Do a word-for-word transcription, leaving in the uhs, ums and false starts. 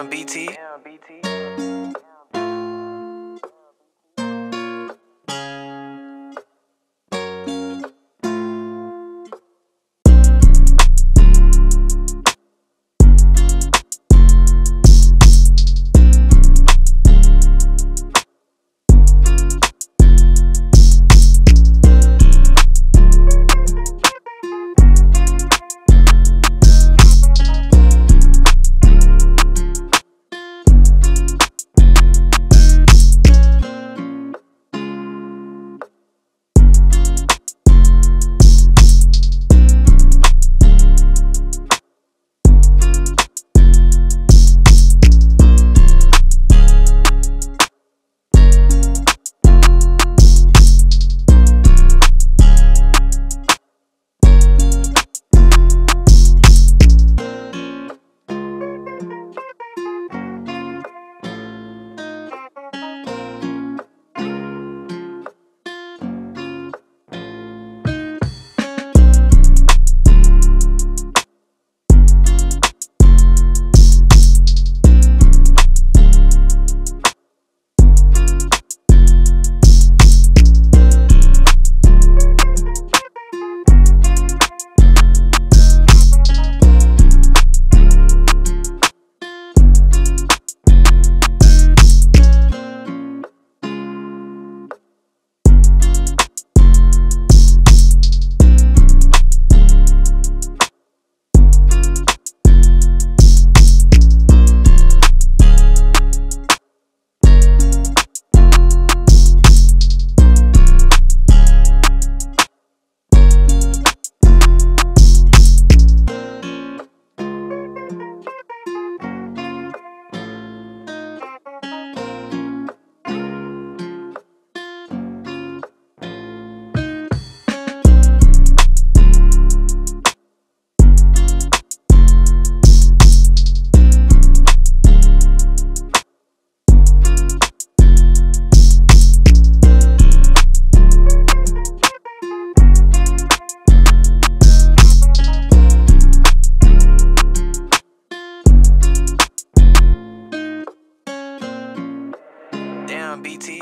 Damn, B T. Damn, B T. B T.